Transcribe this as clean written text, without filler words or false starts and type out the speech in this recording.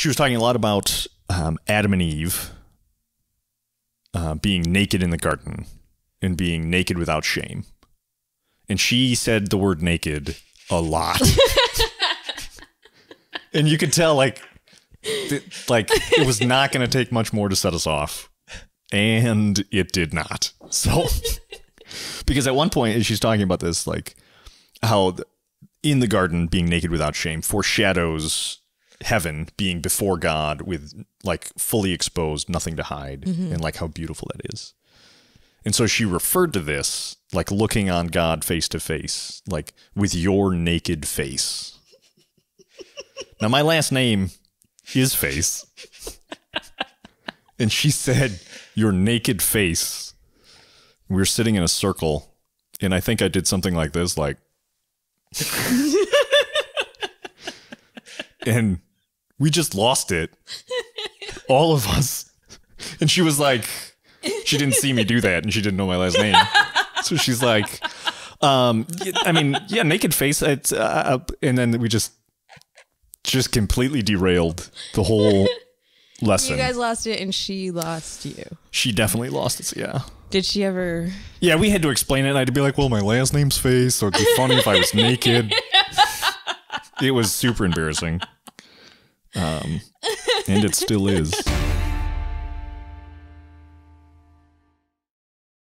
she was talking a lot about Adam and Eve being naked in the garden and being naked without shame. And she said the word naked a lot. And you could tell, like it was not going to take much more to set us off. And it did not. So, because at one point, she's talking about this, like, how in the garden, being naked without shame foreshadows heaven, being before God with, like, fully exposed, nothing to hide, and, like, how beautiful that is. And so she referred to this, like, looking on God face to face, like, with your naked face. Now, my last name is Face. And she said, your naked face. We were sitting in a circle, and I think I did something like this, like... And we just lost it. All of us. And she was like... She didn't see me do that, and she didn't know my last name. So she's like... I mean, yeah, naked face. It's, and then we just completely derailed the whole lesson. You guys lost it, and she lost you. She definitely lost it, yeah. Did she ever... Yeah, we had to explain it, and I'd be like, well, my last name's Face, so it'd be funny if I was naked. It was super embarrassing. And it still is.